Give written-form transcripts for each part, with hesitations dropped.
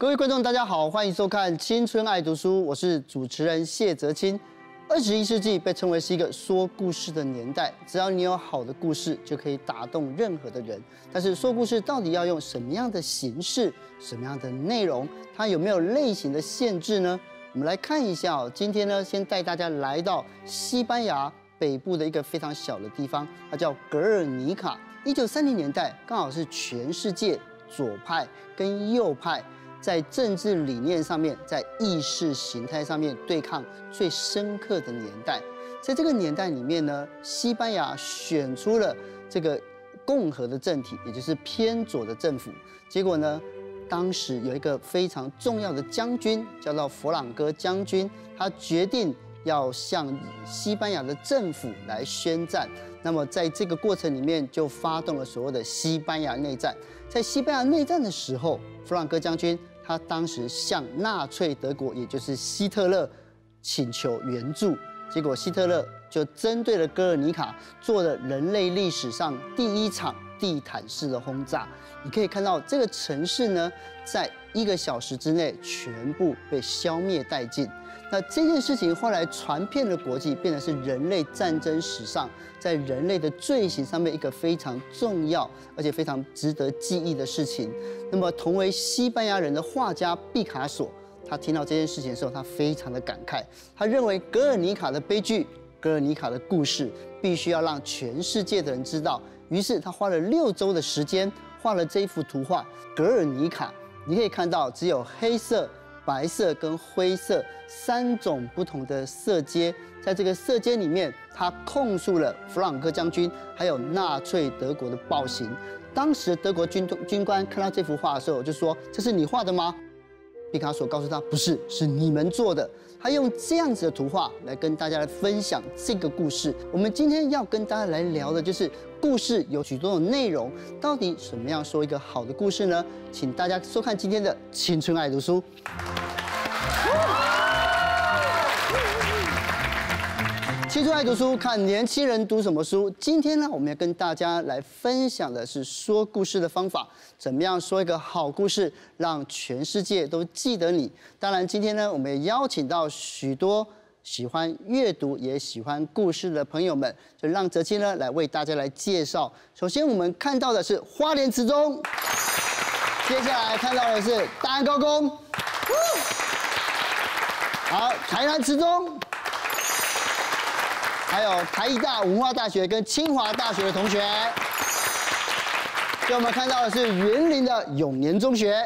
各位观众，大家好，欢迎收看《青春爱读书》，我是主持人谢哲青。21世纪被称为是一个说故事的年代，只要你有好的故事，就可以打动任何的人。但是说故事到底要用什么样的形式、什么样的内容，它有没有类型的限制呢？我们来看一下哦。今天呢，先带大家来到西班牙北部的一个非常小的地方，它叫格尔尼卡。1930年代刚好是全世界左派跟右派在政治理念上面，在意识形态上面对抗最深刻的年代。在这个年代里面呢，西班牙选出了这个共和的政体，也就是偏左的政府。结果呢，当时有一个非常重要的将军，叫做佛朗哥将军，他决定要向西班牙的政府来宣战。那么在这个过程里面，就发动了所谓的西班牙内战。在西班牙内战的时候，弗朗哥将军他当时向纳粹德国，也就是希特勒请求援助，结果希特勒就针对了格尔尼卡做了人类历史上第一场地毯式的轰炸。你可以看到这个城市呢，在1个小时之内全部被消灭殆尽。那这件事情后来传遍了国际，变成是人类战争史上在人类的罪行上面一个非常重要而且非常值得记忆的事情。那么同为西班牙人的画家毕卡索，他听到这件事情的时候，他非常的感慨，他认为格尔尼卡的悲剧、格尔尼卡的故事必须要让全世界的人知道。于是他花了6周的时间画了这一幅图画《格尔尼卡》。你可以看到，只有黑色、白色跟灰色3种不同的色阶，在这个色阶里面，他控诉了弗朗哥将军还有纳粹德国的暴行。当时德国军官看到这幅画的时候，就说：“这是你画的吗？”毕卡索告诉他：“不是，是你们做的。”他用这样子的图画来跟大家来分享这个故事。我们今天要跟大家来聊的就是故事有许多种内容，到底什么样说一个好的故事呢？请大家收看今天的《青春爱读书》。青春爱读书，看年轻人读什么书。今天呢，我们要跟大家来分享的是说故事的方法，怎么样说一个好故事，让全世界都记得你。当然，今天呢，我们也邀请到许多喜欢阅读也喜欢故事的朋友们，就让哲青呢来为大家来介绍。首先，我们看到的是花莲池中，接下来看到的是大安高工，好，台南池中。还有台艺大、文化大学跟清华大学的同学，所以我们看到的是云林的永年中学。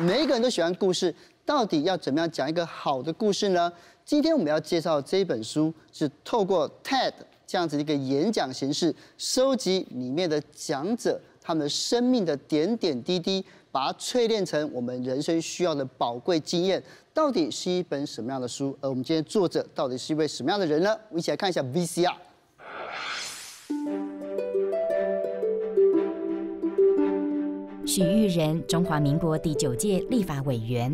每一个人都喜欢故事，到底要怎么样讲一个好的故事呢？今天我们要介绍这本书，是透过 TED 这样子一个演讲形式，收集里面的讲者他们生命的点点滴滴，把它淬炼成我们人生需要的宝贵经验。到底是一本什么样的书？而我们今天作者到底是一位什么样的人呢？我们一起来看一下 VCR。许育仁，中华民国第9届立法委员，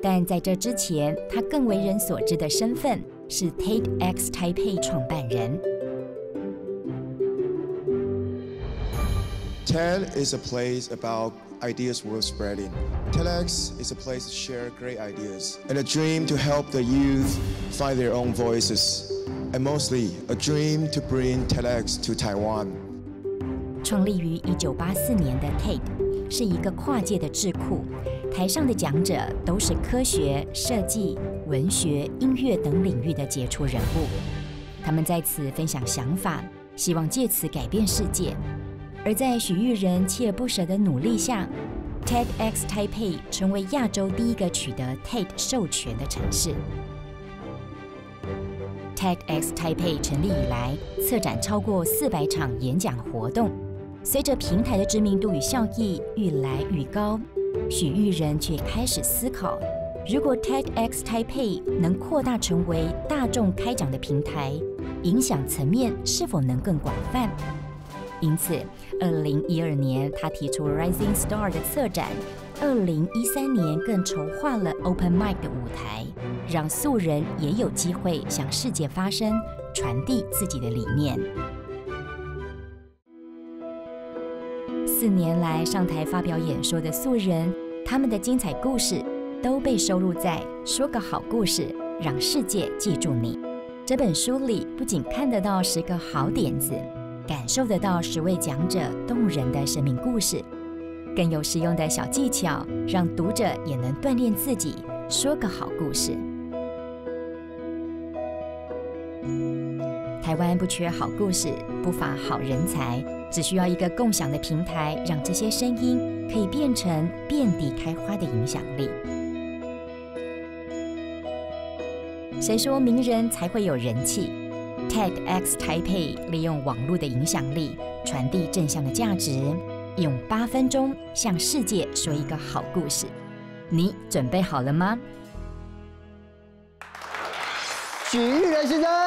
但在这之前，他更为人所知的身份是 TEDxTaipei 创办人。TED is a place about ideas worth spreading. TEDx is a place to share great ideas and a dream to help the youth find their own voices, and mostly a dream to bring TEDx to Taiwan. 创立于1984年的 TED 是一个跨界的智库，台上的讲者都是科学、设计、文学、音乐等领域的杰出人物，他们在此分享想法，希望借此改变世界。而在许育仁锲而不舍的努力下 ，TEDx Taipei 成为亚洲第1个取得 TED 授权的城市。TEDx Taipei 成立以来，策展超过400场演讲活动。随着平台的知名度与效益愈来愈高，许育仁却开始思考：如果 TEDx Taipei 能扩大成为大众开讲的平台，影响层面是否能更广泛？因此，2012年他提出 Rising Star 的策展，2013年更筹划了 Open Mic 的舞台，让素人也有机会向世界发声，传递自己的理念。4年来上台发表演说的素人，他们的精彩故事都被收录在《说个好故事，让世界记住你》这本书里。不仅看得到10个好点子，感受得到10位讲者动人的生命故事，更有实用的小技巧，让读者也能锻炼自己说个好故事。台湾不缺好故事，不乏好人才，只需要一个共享的平台，让这些声音可以变成遍地开花的影响力。谁说名人才会有人气？ TEDx 台北利用网络的影响力，传递正向的价值。 用8分钟向世界说一个好故事，你准备好了吗？许育仁先生，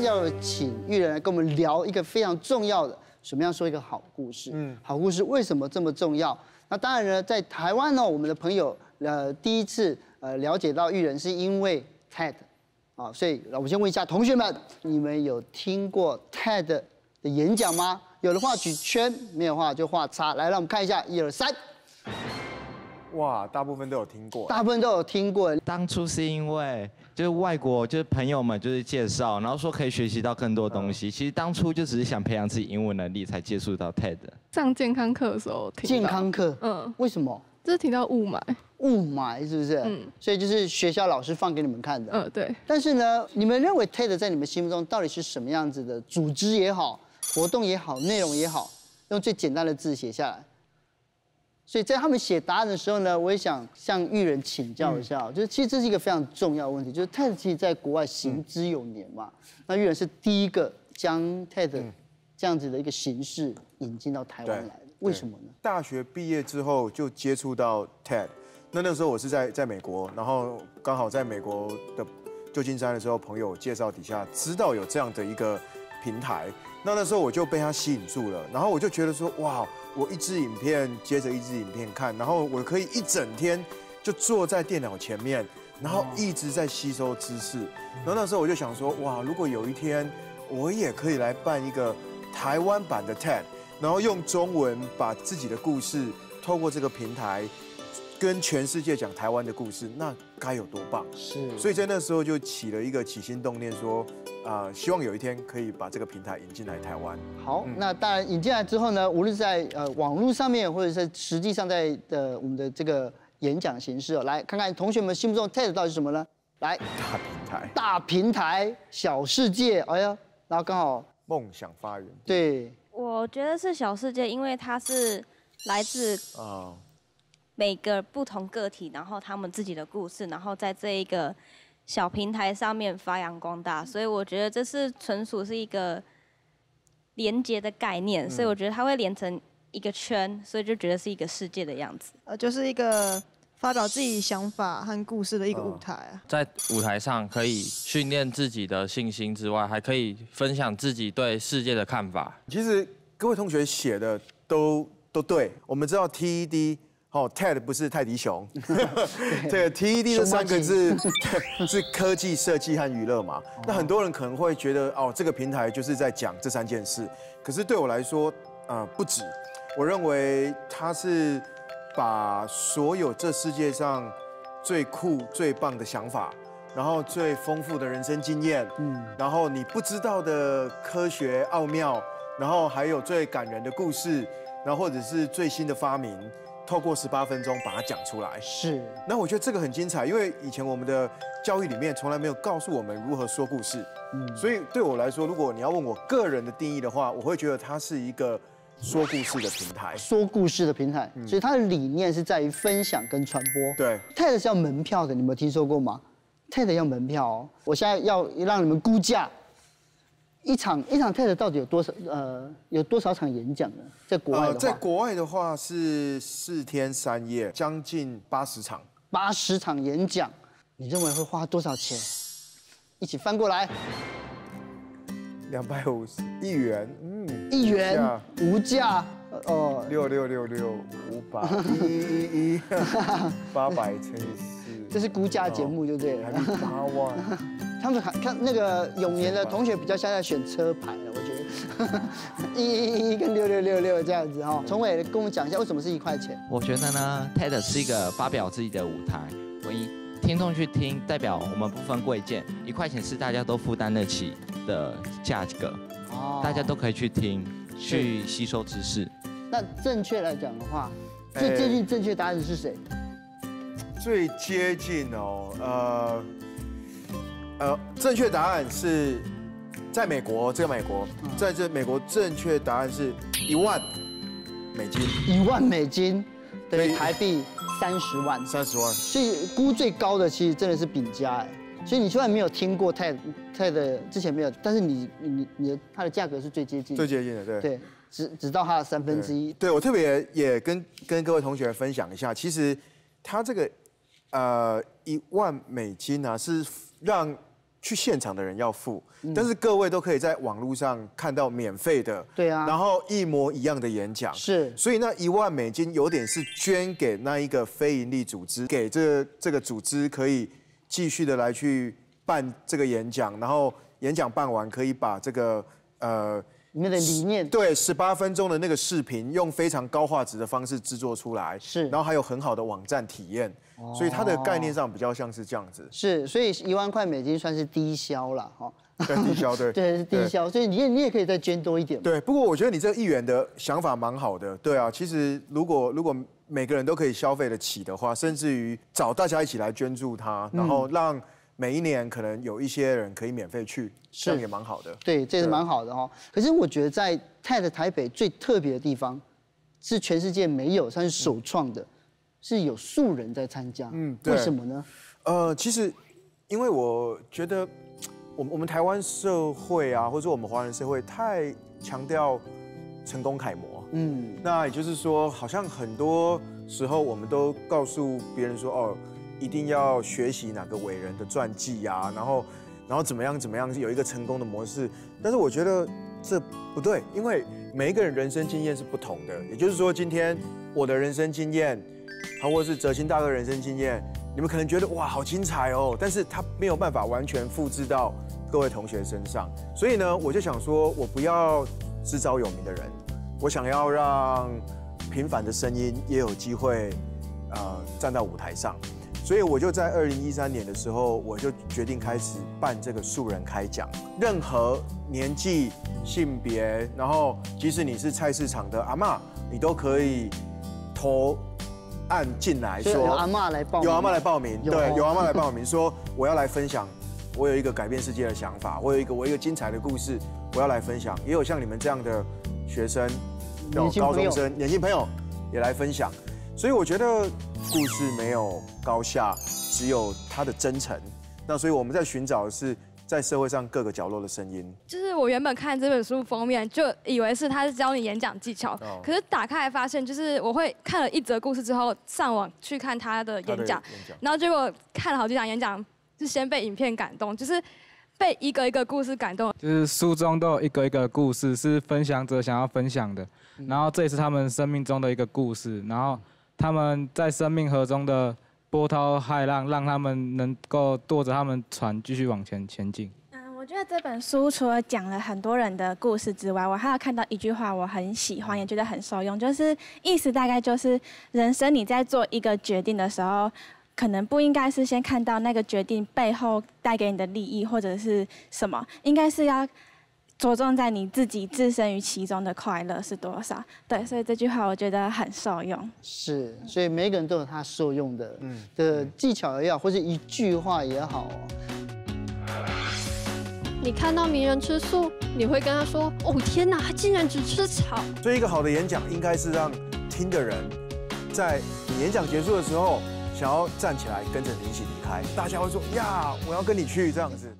要请育仁来跟我们聊一个非常重要的，什么样说一个好故事？好故事为什么这么重要？那当然呢，在台湾呢，我们的朋友第一次了解到育仁是因为 TED 啊，所以我先问一下同学们，你们有听过 TED 的演讲吗？有的话举圈，没有的话就画叉。来，让我们看一下，1、2、3。哇，大部分都有听过，大部分都有听过。当初是因为。 就是外国，就是朋友们，就是介绍，然后说可以学习到更多东西。其实当初就只是想培养自己英文能力，才接触到 TED。上健康课的时候听到。健康课，为什么？就是听到雾霾。雾霾是不是？所以就是学校老师放给你们看的。对。但是呢，你们认为 TED 在你们心目中到底是什么样子的组织也好，活动也好，内容也好，用最简单的字写下来。 所以在他们写答案的时候呢，我也想向育仁请教一下，就是其实这是一个非常重要的问题，就是 TED 其实在国外行之有年嘛，那育仁是第一个将 TED 这样子的一个形式引进到台湾来的，为什么呢？大学毕业之后就接触到 TED， 那时候我是在美国，然后刚好在美国的旧金山的时候，朋友介绍底下知道有这样的一个平台，那时候我就被他吸引住了，然后我就觉得说哇。 我一支影片接着一支影片看，然后我可以一整天就坐在电脑前面，然后一直在吸收知识。然后那时候我就想说，哇，如果有一天我也可以来办一个台湾版的 TED， 然后用中文把自己的故事透过这个平台跟全世界讲台湾的故事，那该有多棒！是，所以在那时候就起了一个起心动念说。 希望有一天可以把这个平台引进来台湾。好，那当然引进来之后呢，无论在网络上面，或者是实际上在我们的这个演讲形式哦，来看看同学们心目中 TED 到底是什么呢？来，大平台，大平台，小世界，哎呀，然后刚好梦想发源。对，我觉得是小世界，因为它是来自每个不同个体，然后他们自己的故事，然后在这一个。 小平台上面发扬光大，所以我觉得这是纯属是一个连接的概念，所以我觉得它会连成一个圈，所以就觉得是一个世界的样子。就是一个发表自己想法和故事的一个舞台啊。在舞台上可以训练自己的信心之外，还可以分享自己对世界的看法。其实各位同学写的都对，我们知道 TED。 哦 ，TED 不是泰迪熊，这个 TED 这3个字是科技、设计和娱乐嘛。那很多人可能会觉得，哦，这个平台就是在讲这3件事。可是对我来说，不止。我认为它是把所有这世界上最酷、最棒的想法，然后最丰富的人生经验，然后你不知道的科学奥妙，然后还有最感人的故事，然后或者是最新的发明。 透过18分钟把它讲出来，是。那我觉得这个很精彩，因为以前我们的教育里面从来没有告诉我们如何说故事。所以对我来说，如果你要问我个人的定义的话，我会觉得它是一个说故事的平台。说故事的平台，所以它的理念是在于分享跟传播。对 ，TED 是要门票的，你们有听说过吗？TED 要门票哦。我现在要让你们估价，一场 TED 到底有多少场演讲呢？在国外的话，在国外的话是4天3夜，将近80场。80场演讲，你认为会花多少钱？一起翻过来。250亿元，嗯，1元无价，哦，6666500，800乘以4，这是估价节目，对不对？8万。他们看那个永年的同学比较像在选车牌了，我觉得，111跟6666这样子哈。崇伟跟我们讲一下为什么是1块钱？我觉得呢 ，TED 是一个发表自己的舞台，听众去听，代表我们不分贵贱，1块钱是大家都负担得起的价格，大家都可以去听，去吸收知识。那正确来讲的话，最接近正确答案是谁？最接近哦，正确答案是在美国，在美国正确答案是$10,000，$10,000，等于台币。30万，所以估最高的其实真的是饼家哎，所以你虽然没有听过 TED 之前没有，但是它的价格是最接近的，对，只到它的1/3。对，我特别也跟各位同学分享一下，其实它这个$10,000啊是让去现场的人要付，但是各位都可以在网络上看到免费的，对啊，然后一模一样的演讲，是，所以那$10,000有点是捐给那一个非营利组织，给这个组织可以继续的来去办这个演讲，然后演讲办完可以把这个里面的理念，对，18分钟的那个视频用非常高画质的方式制作出来，是，然后还有很好的网站体验。所以它的概念上比较像是这样子，是，所以$10,000算是低消了哈，低消对，对是低消，所以你也可以再捐多一点嘛。对，不过我觉得你这1元的想法蛮好的，对啊，其实如果每个人都可以消费得起的话，甚至于找大家一起来捐助它，然后让每一年可能有一些人可以免费去，这样也蛮好的。对，这是蛮好的哈。可是我觉得在TED台北最特别的地方，是全世界没有，算是首创的。是有素人在参加，为什么呢？其实，因为我觉得我们台湾社会啊，或者我们华人社会太强调成功楷模，那也就是说，好像很多时候我们都告诉别人说，哦，一定要学习哪个伟人的传记啊，然后怎么样，有一个成功的模式。但是我觉得这不对，因为每一个人人生经验是不同的，也就是说，今天我的人生经验。或者是哲青大哥人生经验，你们可能觉得哇好精彩哦，但是他没有办法完全复制到各位同学身上，所以呢，我就想说，我不要只找有名的人，我想要让平凡的声音也有机会，站到舞台上，所以我就在2013年的时候，我就决定开始办这个素人开讲，任何年纪、性别，然后即使你是菜市场的阿嬷，你都可以投。按进来说，有阿嬷来报名，对，有阿嬷来报名说我要来分享，我有一个改变世界的想法，我有一个精彩的故事，我要来分享。也有像你们这样的学生，有高中生、年轻朋友也来分享。所以我觉得故事没有高下，只有它的真诚。那所以我们在寻找的是在社会上各个角落的声音。就是我原本看这本书封面就以为是他是教你演讲技巧，可是打开来发现，就是我会看了1则故事之后，上网去看他的演讲，然后结果看了好几场演讲，是先被影片感动，就是被一个一个故事感动。就是书中都有一个一个故事是分享者想要分享的，然后这也是他们生命中的一个故事，然后他们在生命河中的。波涛骇浪，让他们能够舵着他们船继续往前进。我觉得这本书除了讲了很多人的故事之外，我还有看到一句话我很喜欢，也觉得很受用，就是意思大概就是人生你在做一个决定的时候，可能不应该是先看到那个决定背后带给你的利益或者是什么，应该是要着重在你自己置身于其中的快乐是多少？对，所以这句话我觉得很受用。是，所以每个人都有他受用的技巧也好，或者一句话也好哦。你看到名人吃素，你会跟他说：“哦，天哪，他竟然只吃草。”所以一个好的演讲应该是让听的人，在你演讲结束的时候，想要站起来跟着你一起离开，大家会说：“呀，我要跟你去。”这样子。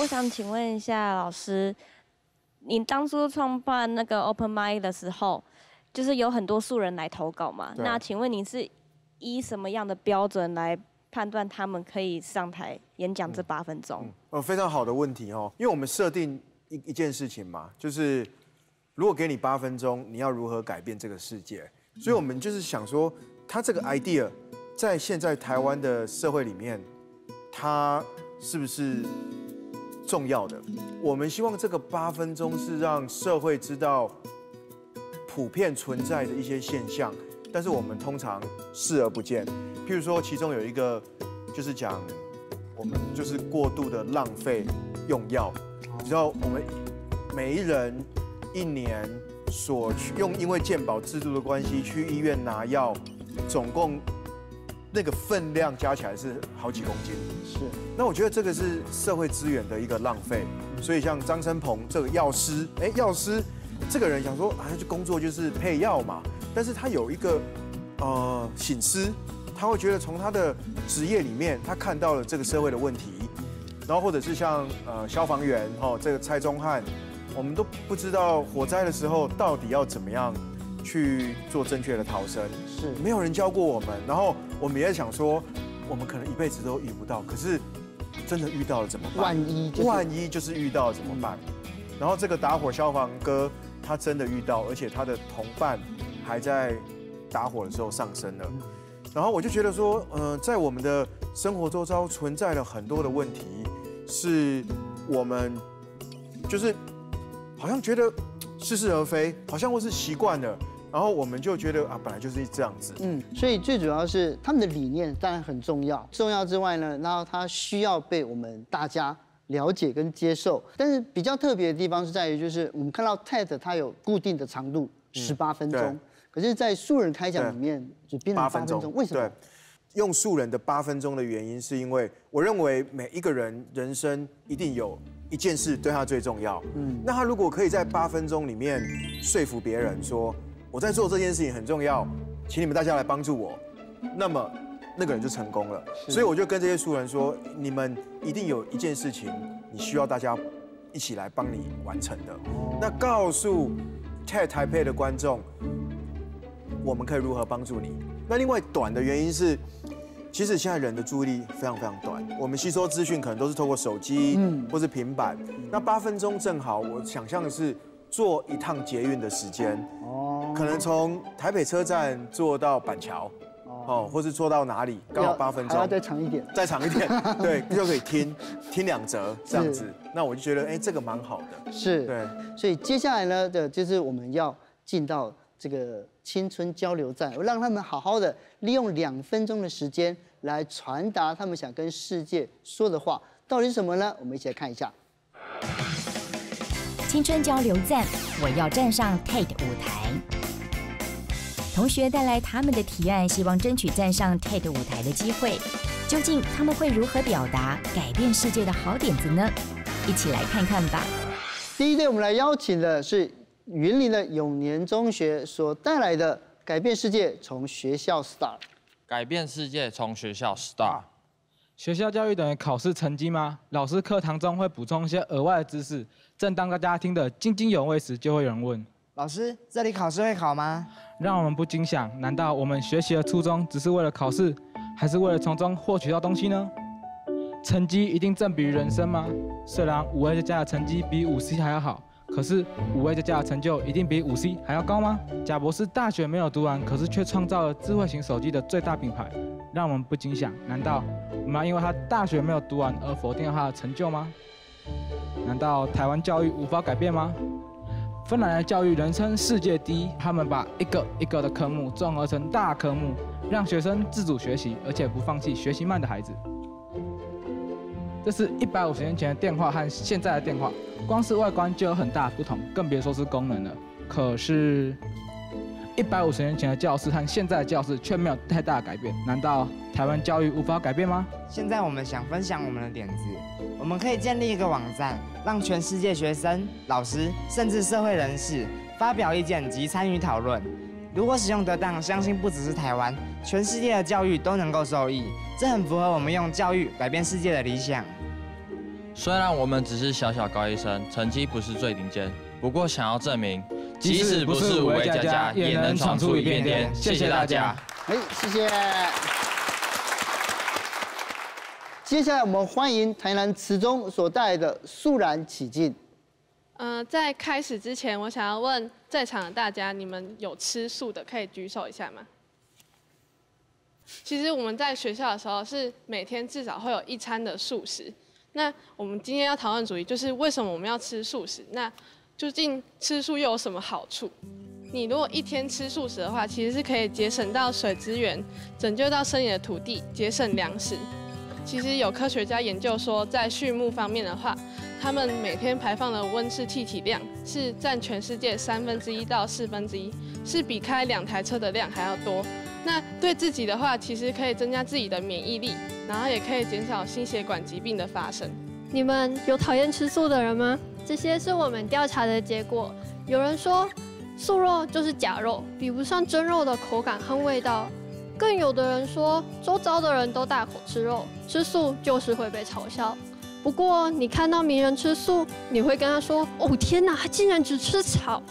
我想请问一下老师，你当初创办那个 Open Mic 的时候，就是有很多素人来投稿嘛？那请问你是以什么样的标准来判断他们可以上台演讲这8分钟？非常好的问题哦，因为我们设定一件事情嘛，就是如果给你8分钟，你要如何改变这个世界？所以我们就是想说，他这个 idea 在现在台湾的社会里面，它是不是重要的？我们希望这个8分钟是让社会知道普遍存在的一些现象，但是我们通常视而不见。譬如说，其中有一个就是讲我们就是过度的浪费用药，你知道我们每一人一年所用，因为健保制度的关系，去医院拿药，总共那个分量加起来是好几公斤。是。那我觉得这个是社会资源的一个浪费。所以像张生鹏这个药师，药师这个人想说啊，就工作就是配药嘛，但是他有一个省思，他会觉得从他的职业里面，他看到了这个社会的问题。然后或者是像消防员这个蔡宗翰，我们都不知道火灾的时候到底要怎么样去做正确的逃生，是没有人教过我们。然后我们也想说，我们可能一辈子都遇不到，可是真的遇到了怎么办？万一就是遇到了怎么办？然后这个打火消防哥他真的遇到，而且他的同伴还在打火的时候丧生了。然后我就觉得说，在我们的生活周遭存在了很多的问题，是我们就是好像觉得似是而非，好像我是习惯了，然后我们就觉得啊，本来就是这样子。所以最主要是他们的理念当然很重要，重要之外呢，然后它需要被我们大家了解跟接受。但是比较特别的地方是在于，就是我们看到 TED 它有固定的长度18分钟，可是，在素人开讲里面就变成8分钟，为什么？用素人的8分钟的原因，是因为我认为每一个人人生一定有一件事对他最重要。那他如果可以在8分钟里面说服别人说，我在做这件事情很重要，请你们大家来帮助我，那么那个人就成功了。所以我就跟这些素人说，你们一定有一件事情你需要大家一起来帮你完成的。那告诉 TED 台北的观众，我们可以如何帮助你。那另外短的原因是，其实现在人的注意力非常非常短，我们吸收资讯可能都是透过手机或是平板。那8分钟正好，我想象的是坐一趟捷运的时间，可能从台北车站坐到板桥，或是坐到哪里，刚好8分钟。再长一点，再长一点，对，就可以听2则这样子。那我就觉得，这个蛮好的。是，对。所以接下来呢，就是我们要进到这个青春交流站，让他们好好的利用2分钟的时间来传达他们想跟世界说的话，到底是什么呢？我们一起来看一下。青春交流站，我要站上 TED 舞台。同学带来他们的提案，希望争取站上 TED 舞台的机会。究竟他们会如何表达改变世界的好点子呢？一起来看看吧。第一队，我们来邀请的是云林的永年中学所带来的改变世界从学校 start。 改变世界从学校 start。 学校教育等于考试成绩吗？老师课堂中会补充一些额外的知识，正当大家听得津津有味时，就会有人问老师，这里考试会考吗？让我们不禁想，难道我们学习的初衷只是为了考试，还是为了从中获取到东西呢？成绩一定正比于人生吗？虽然5A 加的成绩比5C 还要好，可是5A 加的成就一定比5C 还要高吗？贾博士大学没有读完，可是却创造了智慧型手机的最大品牌，让我们不禁想：难道我们要因为他大学没有读完而否定他的成就吗？难道台湾教育无法改变吗？芬兰的教育人称世界第一，他们把一个一个的科目综合成大科目，让学生自主学习，而且不放弃学习慢的孩子。这是150年前的电话和现在的电话，光是外观就有很大的不同，更别说是功能了。可是，150年前的教室和现在的教室却没有太大的改变，难道台湾教育无法改变吗？现在我们想分享我们的点子，我们可以建立一个网站，让全世界学生、老师，甚至社会人士发表意见及参与讨论。如果使用得当，相信不只是台湾，全世界的教育都能够受益。这很符合我们用教育改变世界的理想。虽然我们只是小小高一生，成绩不是最顶尖，不过想要证明，即使不是五位佳佳，也能闯出一片天。谢谢大家。哎，谢谢。接下来我们欢迎台南池中所带来的《肃然起敬》。在开始之前，我想要问在场的大家，你们有吃素的可以举手一下吗？ 其实我们在学校的时候是每天至少会有一餐的素食。那我们今天要讨论主题就是为什么我们要吃素食？那究竟吃素又有什么好处？你如果一天吃素食的话，其实是可以节省到水资源，拯救到森野的土地，节省粮食。其实有科学家研究说，在畜牧方面的话，他们每天排放的温室气体量是占全世界1/3到1/4，是比开2台车的量还要多。 那对自己的话，其实可以增加自己的免疫力，然后也可以减少心血管疾病的发生。你们有讨厌吃素的人吗？这些是我们调查的结果。有人说，素肉就是假肉，比不上真肉的口感和味道。更有的人说，周遭的人都大口吃肉，吃素就是会被嘲笑。不过，你看到名人吃素，你会跟他说：“哦，天哪，他竟然只吃草。”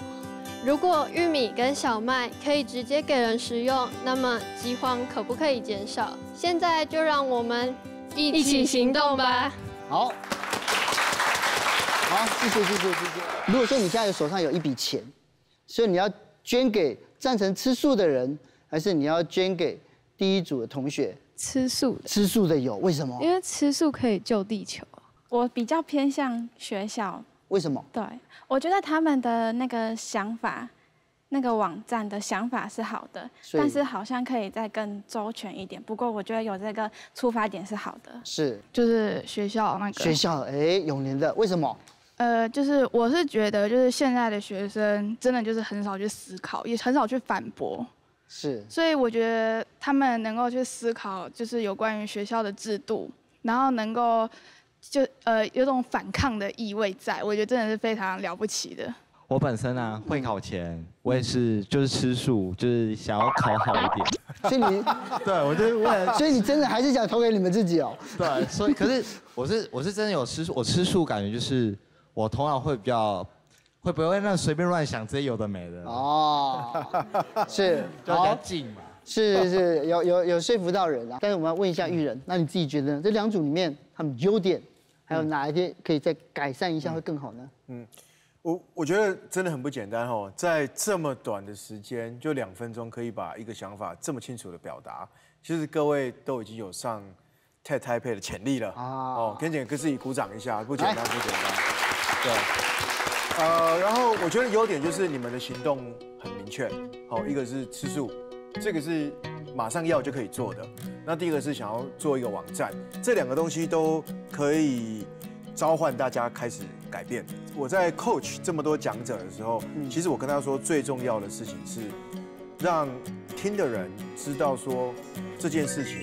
如果玉米跟小麦可以直接给人食用，那么饥荒可不可以减少？现在就让我们一起行动吧！好，好，谢谢。如果说你现在手上有一笔钱，所以你要捐给赞成吃素的人，还是你要捐给第一组的同学？吃素的，吃素的有为什么？因为吃素可以救地球。我比较偏向学校。 为什么？对，我觉得他们的那个想法，那个网站的想法是好的，但是好像可以再更周全一点。不过我觉得有这个出发点是好的。是，就是学校那个学校，哎，永年的为什么？就是我是觉得，就是现在的学生真的就是很少去思考，也很少去反驳。是，所以我觉得他们能够去思考，就是有关于学校的制度，然后能够。 就有种反抗的意味在，我觉得真的是非常了不起的。我本身啊，会考前我也是就是吃素，就是想要考好一点。所以你对我就是为了，所以你真的还是想投给你们自己哦。对，所以可是我是真的有吃素，我吃素感觉就是我头脑会比较会不会那随便乱想这些有的没的哦，是就比较近嘛，是有说服到人啊。但是我们要问一下玉人，那你自己觉得呢？这两组里面他们优点？ 还有哪一天可以再改善一下会更好呢？嗯，我觉得真的很不简单哦，在这么短的时间，就2分钟可以把一个想法这么清楚的表达，其实各位都已经有上 TED Taipei 的潜力了啊！哦，跟姐跟自己鼓掌一下，不简单，不简单。对，然后我觉得优点就是你们的行动很明确，好，一个是吃素，这个是马上要就可以做的。 那第一个是想要做一个网站，这两个东西都可以召唤大家开始改变。我在 coach 这么多讲者的时候，其实我跟他说最重要的事情是让听的人知道说这件事情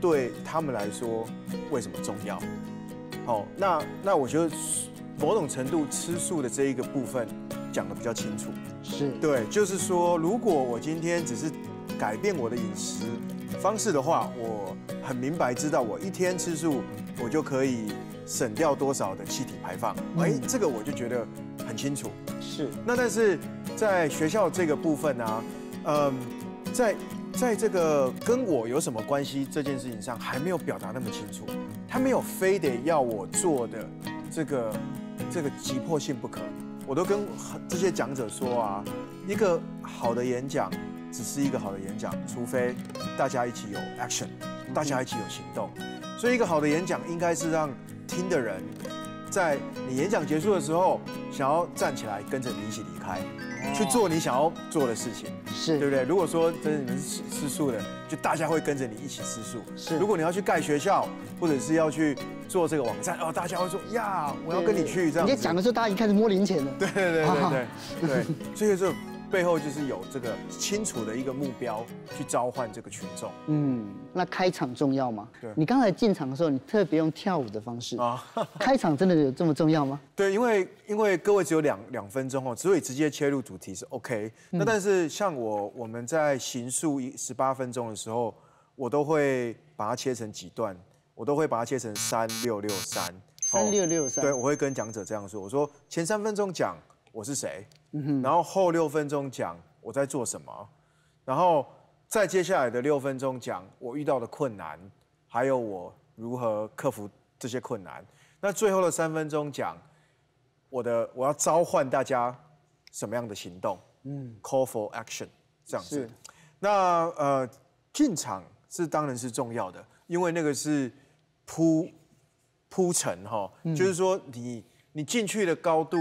对他们来说为什么重要。好，那我觉得某种程度吃素的这一个部分讲得比较清楚，是对，就是说如果我今天只是改变我的饮食。 方式的话，我很明白知道，我一天吃素，我就可以省掉多少的气体排放。哎，这个我就觉得很清楚。是。那但是在学校这个部分啊，在这个跟我有什么关系这件事情上，还没有表达那么清楚。他没有非得要我做的这个急迫性不可。我都跟这些讲者说啊，一个好的演讲。 只是一个好的演讲，除非大家一起有 action， 大家一起有行动。所以，一个好的演讲应该是让听的人，在你演讲结束的时候，想要站起来跟着你一起离开，去做你想要做的事情，是对不对？如果说真的你们是吃素的，就大家会跟着你一起吃素。是，如果你要去盖学校，或者是要去做这个网站，哦，大家会说呀，我要跟你去这样。你在讲的时候，大家已经开始摸零钱了。对，所以就。 背后就是有这个清楚的一个目标去召唤这个群众。嗯，那开场重要吗？对。你刚才进场的时候，你特别用跳舞的方式啊。开场真的有这么重要吗？对，因为各位只有两分钟哦，所以直接切入主题是 OK。那但是像我们在行述18分钟的时候，我都会把它切成几段，我都会把它切成3、6、6、3。3663。对，我会跟讲者这样说，我说前3分钟讲我是谁，然后后6分钟讲我在做什么，然后再接下来的6分钟讲我遇到的困难，还有我如何克服这些困难。那最后的3分钟讲我要召唤大家什么样的行动，call for action 这样子。那进场是当然是重要的，因为那个是铺陈哈，就是说你进去的高度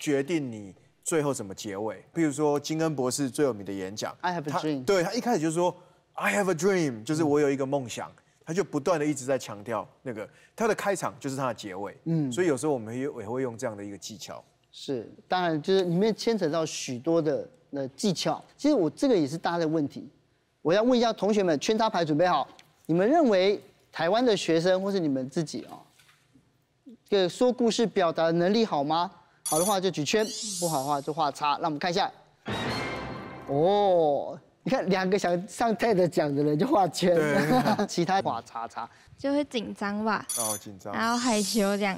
决定你最后怎么结尾。比如说金恩博士最有名的演讲 ，I have a dream， 对他一开始就说 I have a dream， 就是我有一个梦想，他就不断的一直在强调那个他的开场就是他的结尾，所以有时候我们也会用这样的一个技巧。是，当然就是里面牵扯到许多的技巧。其实我这个也是大家的问题，我要问一下同学们，圈插牌准备好，你们认为？ 台湾的学生，或是你们自己啊，这个说故事表达的能力好吗？好的话就举圈，不好的话就画叉。让我们看一下。哦，你看2个想上 TED 讲的人就画圈，其他画叉叉，就会紧张吧？哦，紧张，然后害羞这样，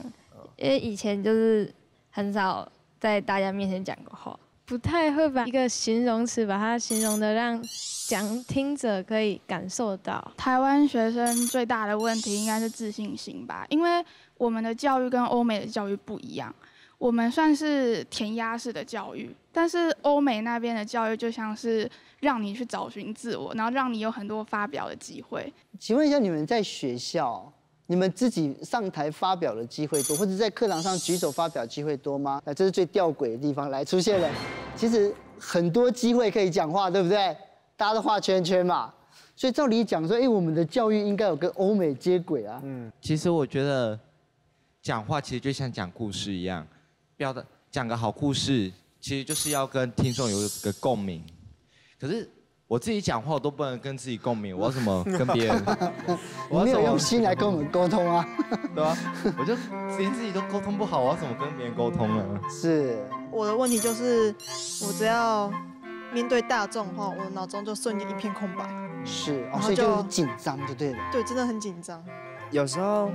因为以前就是很少在大家面前讲过话，不太会把一个形容词把它形容的让。 讲听者可以感受到，台湾学生最大的问题应该是自信心吧，因为我们的教育跟欧美的教育不一样，我们算是填鸭式的教育，但是欧美那边的教育就像是让你去找寻自我，然后让你有很多发表的机会。请问一下，你们在学校，你们自己上台发表的机会多，或者在课堂上举手发表机会多吗？这是最吊诡的地方，来出现了。其实很多机会可以讲话，对不对？ 大家都画圈圈嘛，所以照理讲说，哎，我们的教育应该有跟欧美接轨啊。其实我觉得讲话其实就像讲故事一样，表达讲个好故事，其实就是要跟听众有个共鸣。可是我自己讲话我都不能跟自己共鸣，我要怎么跟别人？我没有用心来跟我们沟通啊。对啊，我就连自己都沟通不好，我要怎么跟别人沟通呢？是，我的问题就是，我只要。 面对大众的话，我脑中就瞬间一片空白。是，然后就紧张就对了。对，真的很紧张。有时候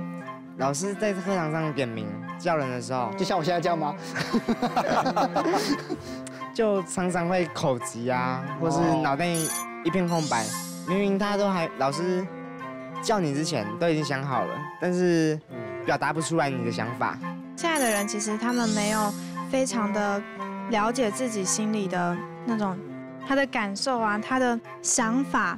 老师在课堂上点名叫人的时候，就像我现在这样吗？就常常会口急啊，或是脑袋一片空白。明明他都还老师叫你之前都已经想好了，但是表达不出来你的想法。现在的人其实他们没有非常的了解自己心里的。 那种他的感受啊，他的想法，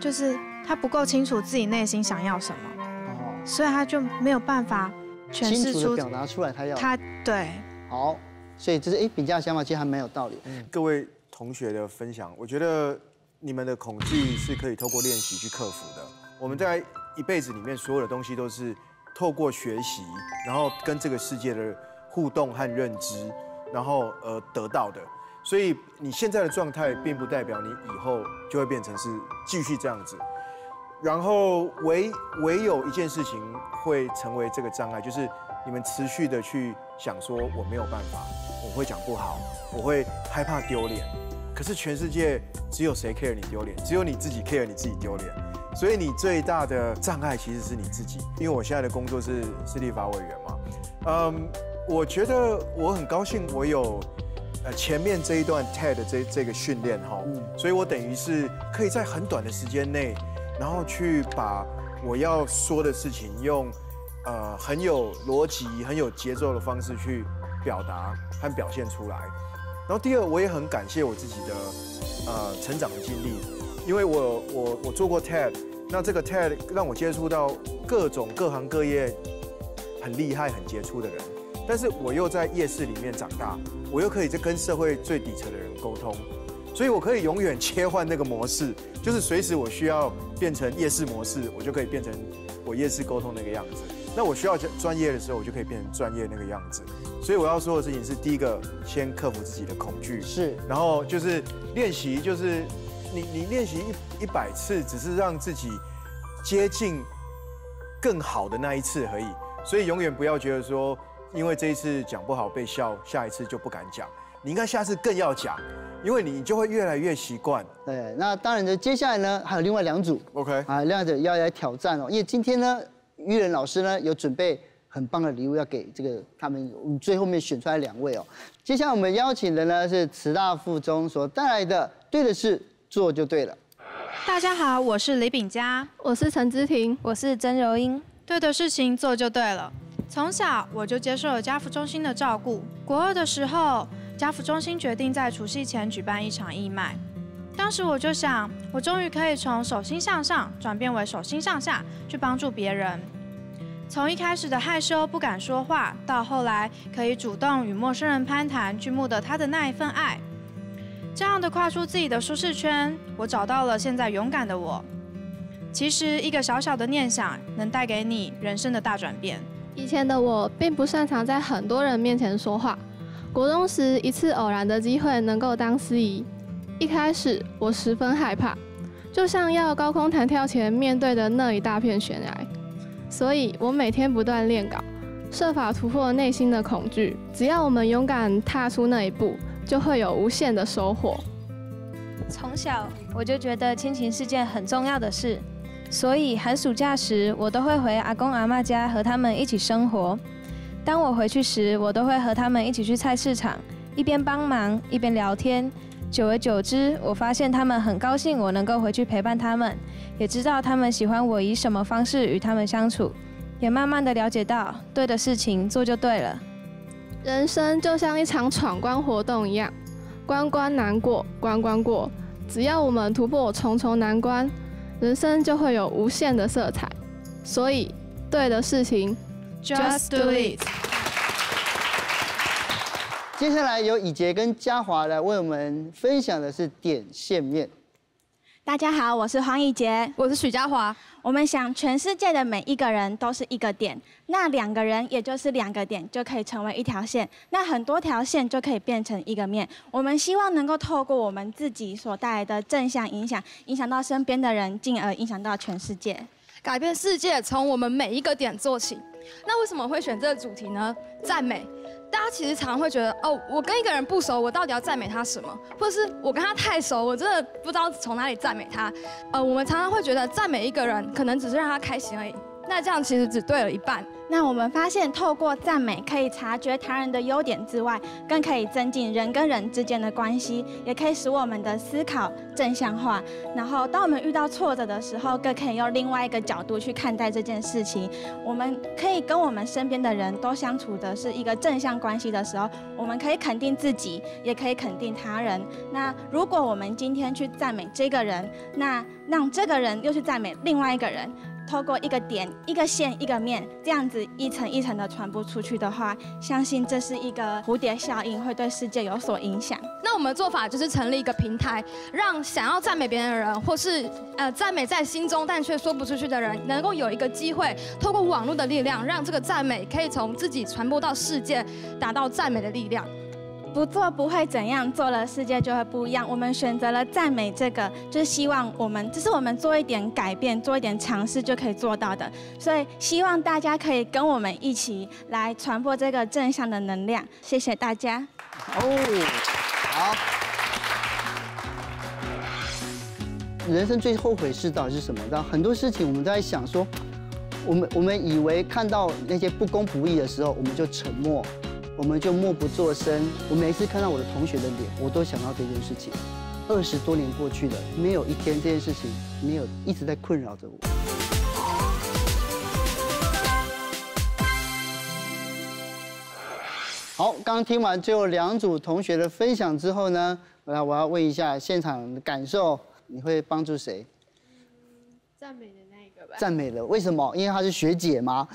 就是他不够清楚自己内心想要什么，所以他就没有办法诠释出表达出来他要他对好，所以这是比较想法，其实还蛮有道理。各位同学的分享，我觉得你们的恐惧是可以透过练习去克服的。我们在一辈子里面所有的东西都是透过学习，然后跟这个世界的互动和认知，然后得到的。 所以你现在的状态，并不代表你以后就会变成是继续这样子。然后唯有一件事情会成为这个障碍，就是你们持续的去想说我没有办法，我会讲不好，我会害怕丢脸。可是全世界只有谁 care 你丢脸，只有你自己 care 你自己丢脸。所以你最大的障碍其实是你自己。因为我现在的工作是立法委员嘛，我觉得我很高兴我有。 前面这一段 TED 这个训练哈，所以我等于是可以在很短的时间内，然后去把我要说的事情用很有逻辑、很有节奏的方式去表达和表现出来。然后第二，我也很感谢我自己的成长的经历，因为我做过 TED， 那这个 TED 让我接触到各种各行各业很厉害、很杰出的人，但是我又在夜市里面长大。 我又可以跟社会最底层的人沟通，所以我可以永远切换那个模式，就是随时我需要变成夜市模式，我就可以变成我夜市沟通那个样子。那我需要专业的时候，我就可以变成专业那个样子。所以我要说的事情是：第一个，先克服自己的恐惧，是，然后就是练习，就是你练习100次，只是让自己接近更好的那一次而已。所以永远不要觉得说。 因为这一次讲不好被笑，下一次就不敢讲。你应该下次更要讲，因为你就会越来越习惯。对，那当然的，接下来呢还有另外2组 ，OK， 啊，另外2组要来挑战哦。因为今天呢，育仁老师呢有准备很棒的礼物要给这个他们最后面选出来2位哦。接下来我们邀请的呢是慈大附中所带来的“对的事做就对了”。大家好，我是李秉嘉，我是陈姿婷，我是曾柔英。对的事情做就对了。从小我就接受了家福中心的照顾。国2的时候，家福中心决定在除夕前举办一场义卖。当时我就想，我终于可以从手心向上转变为手心向下，去帮助别人。从一开始的害羞不敢说话，到后来可以主动与陌生人攀谈，去募得他的那一份爱。这样的跨出自己的舒适圈，我找到了现在勇敢的我。其实一个小小的念想，能带给你人生的大转变。 以前的我并不擅长在很多人面前说话。国中时一次偶然的机会能够当司仪，一开始我十分害怕，就像要高空弹跳前面对的那一大片悬崖。所以我每天不断练稿，设法突破内心的恐惧。只要我们勇敢踏出那一步，就会有无限的收获。从小我就觉得亲情是件很重要的事。 所以寒暑假时，我都会回阿公阿嬤家和他们一起生活。当我回去时，我都会和他们一起去菜市场，一边帮忙一边聊天。久而久之，我发现他们很高兴我能够回去陪伴他们，也知道他们喜欢我以什么方式与他们相处，也慢慢的了解到，对的事情做就对了。人生就像一场闯关活动一样，关关难过，关关过。只要我们突破重重难关， 人生就会有无限的色彩，所以对的事情 ，just do it。接下来由以杰跟嘉华来为我们分享的是点线面。大家好，我是黄以杰，我是许嘉华。我们想，全世界的每一个人都是一个点，那2个人也就是2个点就可以成为一条线，那很多条线就可以变成一个面。我们希望能够透过我们自己所带来的正向影响，影响到身边的人，进而影响到全世界，改变世界，从我们每一个点做起。那为什么会选这个主题呢？赞美。 大家其实常常会觉得，哦，我跟一个人不熟，我到底要赞美他什么？或者是我跟他太熟，我真的不知道从哪里赞美他。我们常常会觉得赞美一个人，可能只是让他开心而已。那这样其实只对了一半。那我们发现，透过赞美可以察觉他人的优点之外，更可以增进人跟人之间的关系，也可以使我们的思考正向化。然后，当我们遇到挫折的时候，更可以用另外一个角度去看待这件事情。我们可以跟我们身边的人都相处的是一个正向关系的时候，我们可以肯定自己，也可以肯定他人。那如果我们今天去赞美这个人，那让这个人又去赞美另外一个人。 透过一个点、一个线、一个面，这样子一层一层的传播出去的话，相信这是一个蝴蝶效应，会对世界有所影响。那我们的做法就是成立一个平台，让想要赞美别人的人，或是赞美在心中但却说不出去的人，能够有一个机会，透过网络的力量，让这个赞美可以从自己传播到世界，达到赞美的力量。 不做不会怎样，做了世界就会不一样。我们选择了赞美这个，就是希望我们，这是我们做一点改变、做一点尝试就可以做到的。所以希望大家可以跟我们一起来传播这个正向的能量。谢谢大家。哦，好。人生最后悔事到底是什么？然后很多事情我们都在想说，我们以为看到那些不公不义的时候，我们就沉默。 我们就默不作声。我每次看到我的同学的脸，我都想到这件事情。20多年过去了，没有一天这件事情没有一直在困扰着我。好，刚听完最后2组同学的分享之后呢，那我要问一下现场的感受，你会帮助谁？赞美的那一个吧。赞美了，为什么？因为她是学姐吗？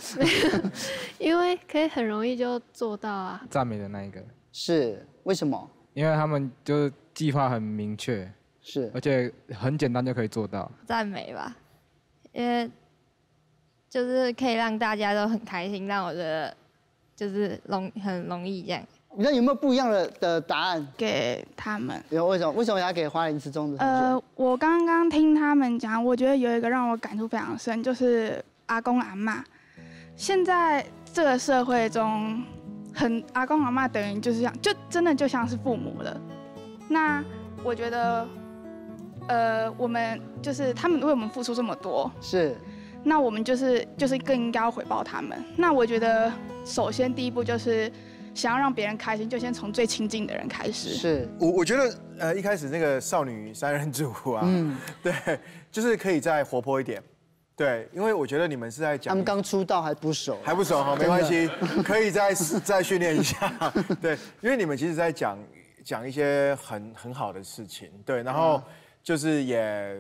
因为可以很容易就做到啊！赞美的那一个是为什么？因为他们就是计划很明确，是而且很简单就可以做到。赞美吧，因为就是可以让大家都很开心，让我觉得就是很容易这样。那有没有不一样的答案给他们？有为什么？为什么要给花莲之中的同学？我刚刚听他们讲，我觉得有一个让我感触非常深，就是阿公阿嬷。现在 这个社会中，阿公阿嬤等于就是像，就真的就像是父母了。那我觉得，我们就是他们为我们付出这么多，是。那我们就是更应该要回报他们。那我觉得，首先第一步就是想要让别人开心，就先从最亲近的人开始。是，我觉得一开始那个少女三人组啊，对，就是可以再活泼一点。 对，因为我觉得你们是在讲他们刚出道还不熟，还不熟哈，没关系，可以再训练一下。对，因为你们其实在讲一些很好的事情，对，然后就是也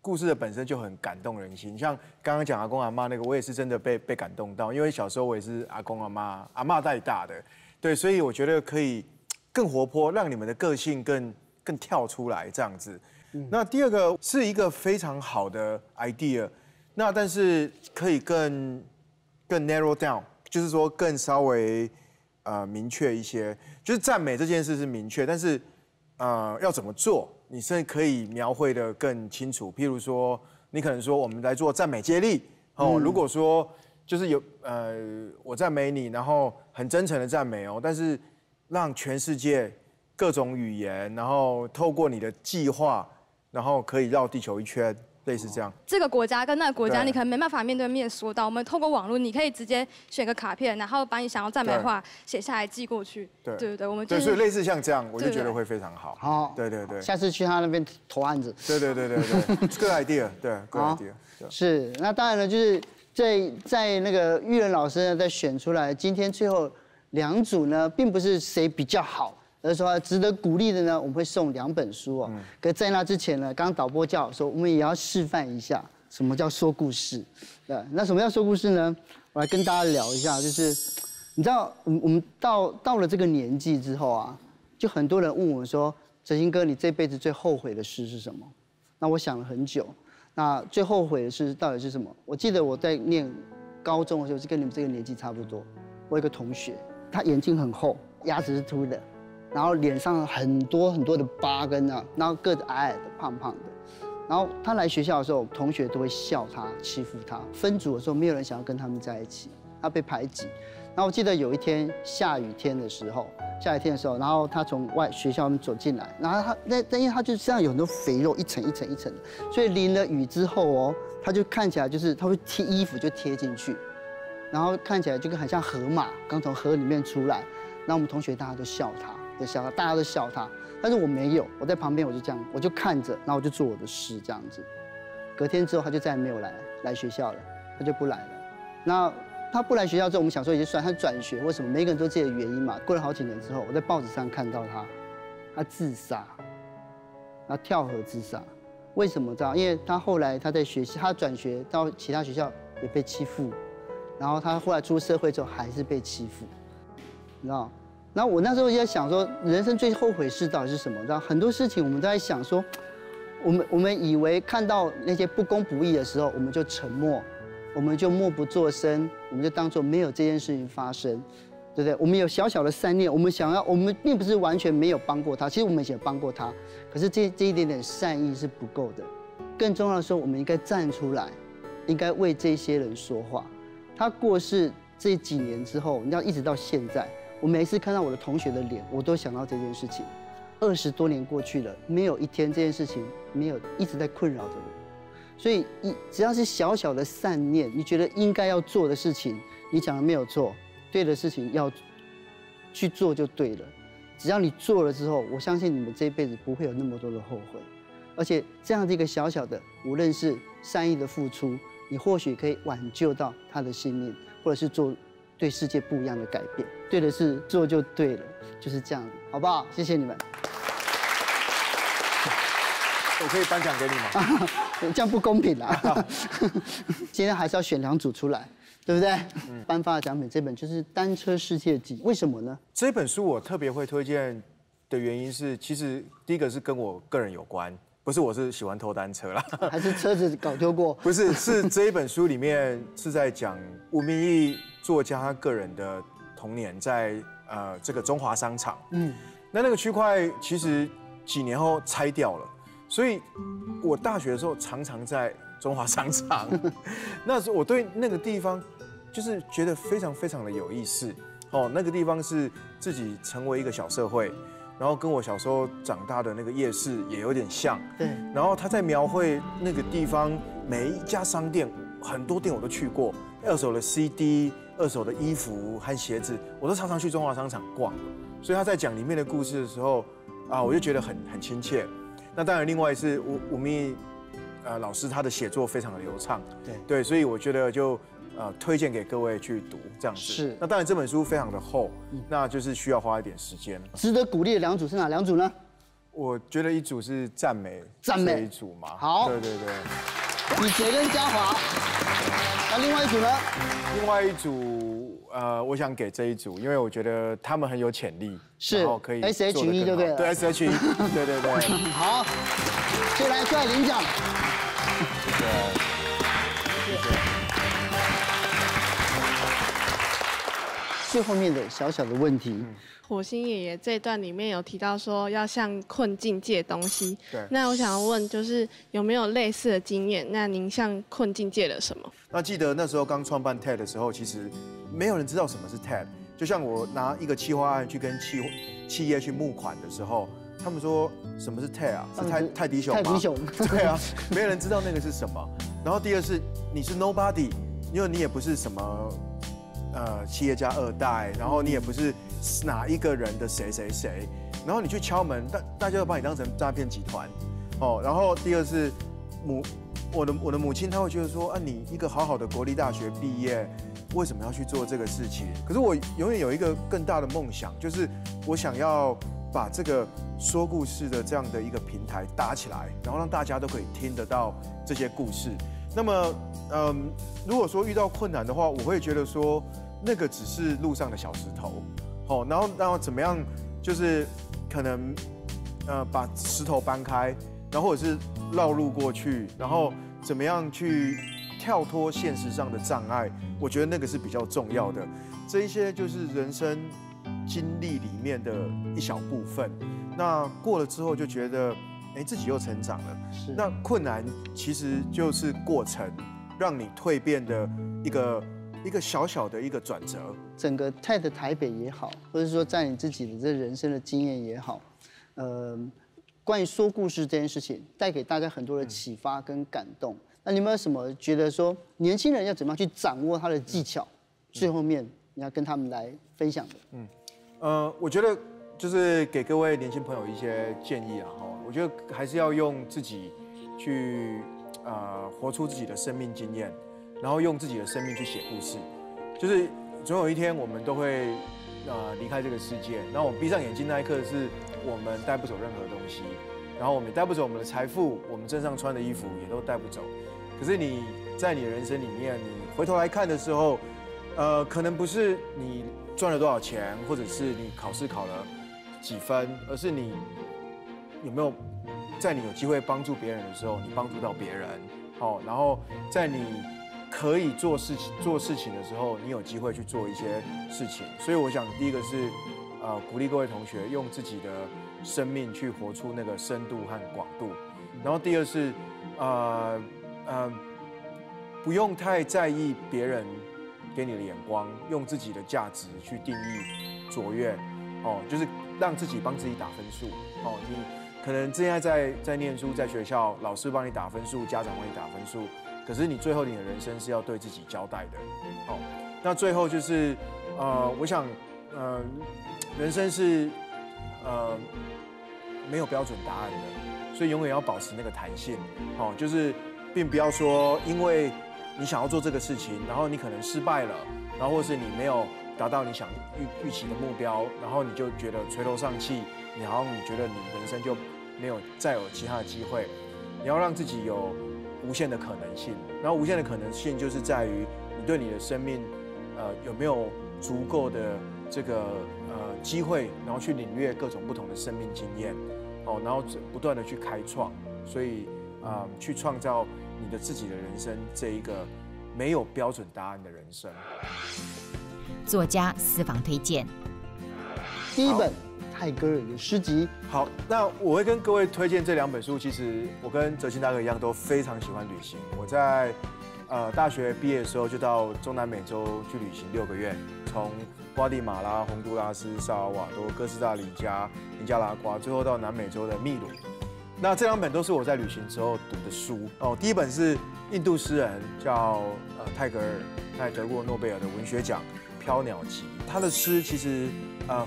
故事的本身就很感动人心。像刚刚讲阿公阿嬤那个，我也是真的被感动到，因为小时候我也是阿公阿嬤带大的，对，所以我觉得可以更活泼，让你们的个性更跳出来这样子。那第二个是一个非常好的 idea。 那但是可以更 narrow down， 就是说更稍微明确一些，就是赞美这件事是明确，但是要怎么做，你甚至可以描绘得更清楚。譬如说，你可能说我们来做赞美接力哦，如果说就是有我赞美你，然后很真诚的赞美哦，但是让全世界各种语言，然后透过你的计划，然后可以绕地球一圈。 类似这样，这个国家跟那个国家，你可能没办法面对面说到。我们透过网络，你可以直接选个卡片，然后把你想要赞美话写下来寄过去。对对对，我们对，所以类似像这样，我就觉得会非常好。好，对对对，下次去他那边投案子。对对对对对 ，good idea， 对 ，good idea。是，那当然了，就是在那个育人老师呢，在选出来今天最后两组呢，并不是谁比较好。 而是说值得鼓励的呢，我们会送2本书哦。可在那之前呢，刚刚导播叫我说，我们也要示范一下什么叫说故事。那什么叫说故事呢？我来跟大家聊一下，就是你知道，我们到了这个年纪之后啊，就很多人问我说：“哲鑫哥，你这辈子最后悔的事是什么？”那我想了很久，那最后悔的事到底是什么？我记得我在念高中的时候，是跟你们这个年纪差不多。我有个同学，他眼睛很厚，牙齿是凸的。 然后脸上很多的疤跟啊，然后个子矮矮的、胖胖的。然后他来学校的时候，同学都会笑他、欺负他。分组的时候，没有人想要跟他们在一起，他被排挤。然后我记得有一天下雨天的时候，然后他从学校走进来，然后但因为他就身上有很多肥肉，一层一层一层的，所以淋了雨之后哦，他就看起来就是他会贴衣服就贴进去，然后看起来就很像河马刚从河里面出来。然后我们同学大家都笑他。 大家都笑他，但是我没有，我在旁边，我就看着，然后我就做我的事这样子。隔天之后，他就再也没有来学校了，他就不来了。那他不来学校之后，我们想说也就算，他转学为什么？每个人都自己的原因嘛。过了好几年之后，我在报纸上看到他自杀，他跳河自杀。为什么知道？因为他后来他转学到其他学校也被欺负，然后他后来出社会之后还是被欺负，你知道。 那我那时候也在想说，人生最后悔事到底是什么？然后很多事情我们都在想说，我们以为看到那些不公不义的时候，我们就沉默，我们就默不作声，我们就当作没有这件事情发生，对不对？我们有小小的善念，我们并不是完全没有帮过他，其实我们以前帮过他，可是这一点点善意是不够的。更重要的是，我们应该站出来，应该为这些人说话。他过世这几年之后，你要一直到现在。 我每一次看到我的同学的脸，我都想到这件事情。20多年过去了，没有一天这件事情没有一直在困扰着我。所以，只要是小小的善念，你觉得应该要做的事情，你讲的没有错，对的事情要去做就对了。只要你做了之后，我相信你们这一辈子不会有那么多的后悔。而且，这样的一个小小的，无论是善意的付出，你或许可以挽救到他的性命，或者是做。 对世界不一样的改变，对的是做就对了，就是这样子，好不好？谢谢你们。我可以颁奖给你吗？这样不公平啦。今天还是要选2组出来，对不对？颁发的奖品这本就是《单车世界纪》，为什么呢？这本书我特别会推荐的原因是，其实第一个是跟我个人有关，不是我是喜欢偷单车啦，还是车子搞丢过？不是，是这一本书里面是在讲吴明益。 作家他个人的童年在这个中华商场，那个区块其实几年后拆掉了，所以我大学的时候常常在中华商场，那时候我对那个地方就是觉得非常的有意思哦，那个地方是自己成为一个小社会，然后跟我小时候长大的那个夜市也有点像，对，然后他在描绘那个地方每一家商店。很多店我都去过，二手的 CD、二手的衣服和鞋子，我都常常去中华商场逛。所以他在讲里面的故事的时候，啊，我就觉得很亲切。那当然，另外是吴宓，老师他的写作非常的流畅，对，所以我觉得就。 推荐给各位去读这样子。是。那当然这本书非常的厚，那就是需要花一点时间。值得鼓励的两组是哪两组呢？我觉得一组是赞美这一组嘛。好。对对对。以杰跟嘉华。那另外一组呢？另外一组，我想给这一组，因为我觉得他们很有潜力，是，然后可以 SHE 对不对？对 SHE， 对对对。好，就来出来领奖。谢谢。 最后面的小小的问题，火星爷爷这段里面有提到说要向困境借东西，那我想要问就是有没有类似的经验？那您向困境借了什么？那记得那时候刚创办 TED 的时候，其实没有人知道什么是 TED。就像我拿一个企划案去跟企业去募款的时候，他们说什么是 TED 啊？是泰迪熊吗？泰迪熊，对啊，没有人知道那个是什么。然后第二是你是 nobody， 因为你也不是什么。 企业家二代，然后你也不是哪一个人的谁谁谁，然后你去敲门，大家都把你当成诈骗集团，哦，然后第二是我的母亲，她会觉得说，啊，你一个好好的国立大学毕业，为什么要去做这个事情？可是我永远有一个更大的梦想，就是我想要把这个说故事的这样的一个平台搭起来，然后让大家都可以听得到这些故事。那么，如果说遇到困难的话，我会觉得说。 那个只是路上的小石头，哦，然后怎么样，就是可能，把石头搬开，然后或者是绕路过去，然后怎么样去跳脱现实上的障碍，我觉得那个是比较重要的。这一些就是人生经历里面的一小部分，那过了之后就觉得，哎，自己又成长了。是。那困难其实就是过程，让你蜕变的一个小小的一个转折，整个TED台北也好，或者说在你自己的这人生的经验也好，关于说故事这件事情，带给大家很多的启发跟感动。那你有没有什么觉得说年轻人要怎么样去掌握他的技巧？最后面你要跟他们来分享的。我觉得就是给各位年轻朋友一些建议啊，哈，我觉得还是要用自己去活出自己的生命经验。 然后用自己的生命去写故事，就是总有一天我们都会离开这个世界。然后我们闭上眼睛那一刻，是我们带不走任何东西，然后我们也带不走我们的财富，我们身上穿的衣服也都带不走。可是你在你的人生里面，你回头来看的时候，可能不是你赚了多少钱，或者是你考试考了几分，而是你有没有在你有机会帮助别人的时候，你帮助到别人。哦，然后在你。 可以做事情的时候，你有机会去做一些事情。所以我想，第一个是，鼓励各位同学用自己的生命去活出那个深度和广度。然后第二是，不用太在意别人给你的眼光，用自己的价值去定义卓越。哦，就是让自己帮自己打分数。哦，你可能现在在念书，在学校，老师帮你打分数，家长帮你打分数。 可是你最后你的人生是要对自己交代的，哦。那最后就是，我想，人生是，没有标准答案的，所以永远要保持那个弹性，哦，就是并不要说，因为你想要做这个事情，然后你可能失败了，然后或是你没有达到你想预期的目标，然后你就觉得垂头丧气，你好像你觉得你人生就没有再有其他的机会，你要让自己有。 无限的可能性，然后无限的可能性就是在于你对你的生命，有没有足够的这个机会，然后去领略各种不同的生命经验，哦，然后不断的去开创，所以去创造你的自己的人生这一个没有标准答案的人生。作家私房推荐，第一本。 泰戈尔的诗集。好，那我会跟各位推荐这两本书。其实我跟哲青大哥一样，都非常喜欢旅行。我在大学毕业的时候，就到中南美洲去旅行6个月，从瓜地马拉、洪都拉斯、萨尔瓦多、哥斯达黎加、尼加拉瓜，最后到南美洲的秘鲁。那这两本都是我在旅行之后读的书哦。第一本是印度诗人叫泰戈尔，他也得过诺贝尔的文学奖《飘鸟集》。他的诗其实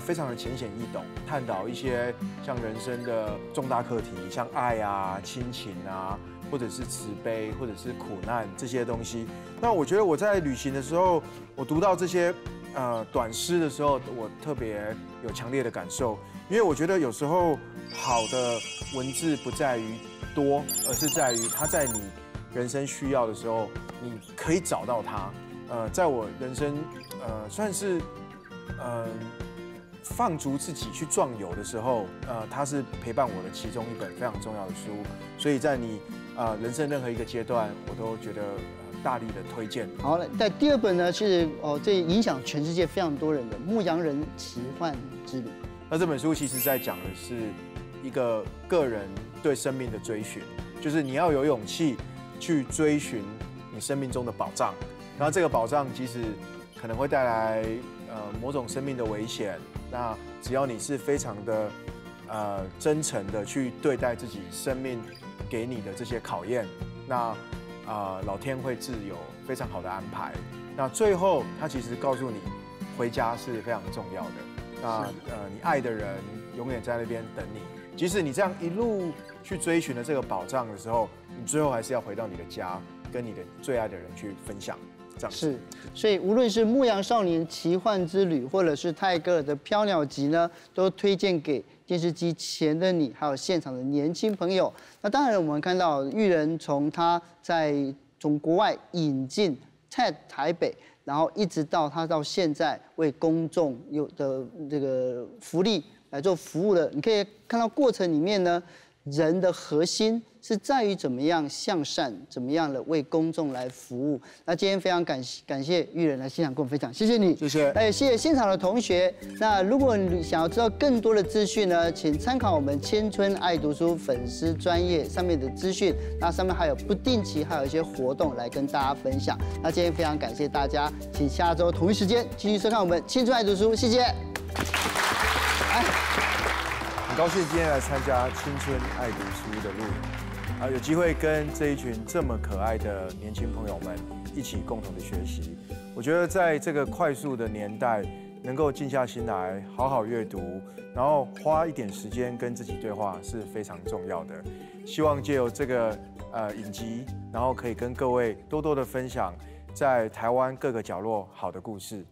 非常的浅显易懂，探讨一些像人生的重大课题，像爱啊、亲情啊，或者是慈悲，或者是苦难这些东西。那我觉得我在旅行的时候，我读到这些短诗的时候，我特别有强烈的感受，因为我觉得有时候好的文字不在于多，而是在于它在你人生需要的时候，你可以找到它。在我人生算是放逐自己去壮游的时候，它是陪伴我的其中一本非常重要的书。所以在你人生任何一个阶段，我都觉得大力的推荐。好了，在第二本呢是这影响全世界非常多人的《牧羊人奇幻之旅》。那这本书其实在讲的是一个个人对生命的追寻，就是你要有勇气去追寻你生命中的宝藏，然后这个宝藏其实可能会带来某种生命的危险。那只要你是非常的真诚的去对待自己生命给你的这些考验，那老天会自有非常好的安排。那最后他其实告诉你，回家是非常重要的。那你爱的人永远在那边等你，即使你这样一路去追寻了这个宝藏的时候，你最后还是要回到你的家，跟你的最爱的人去分享。这样是，所以无论是《牧羊少年奇幻之旅》，或者是泰戈尔的《飘鸟集》呢，都推荐给电视机前的你，还有现场的年轻朋友。那当然，我们看到育人从他从国外引进 TED 台北，然后一直到他到现在为公众的这个福利来做服务的，你可以看到过程里面呢，人的核心是在于怎么样向善，怎么样的为公众来服务。那今天非常感谢育人来现场跟我们分享，谢谢你，谢谢，也谢谢现场的同学。那如果你想要知道更多的资讯呢，请参考我们千春爱读书粉丝专页上面的资讯，那上面还有不定期还有一些活动来跟大家分享。那今天非常感谢大家，请下周同一时间继续收看我们千春爱读书，谢谢。很高兴今天来参加青春爱读书的录影，有机会跟这一群这么可爱的年轻朋友们一起共同的学习。我觉得在这个快速的年代，能够静下心来好好阅读，然后花一点时间跟自己对话是非常重要的。希望借由这个影集，然后可以跟各位多多的分享在台湾各个角落好的故事。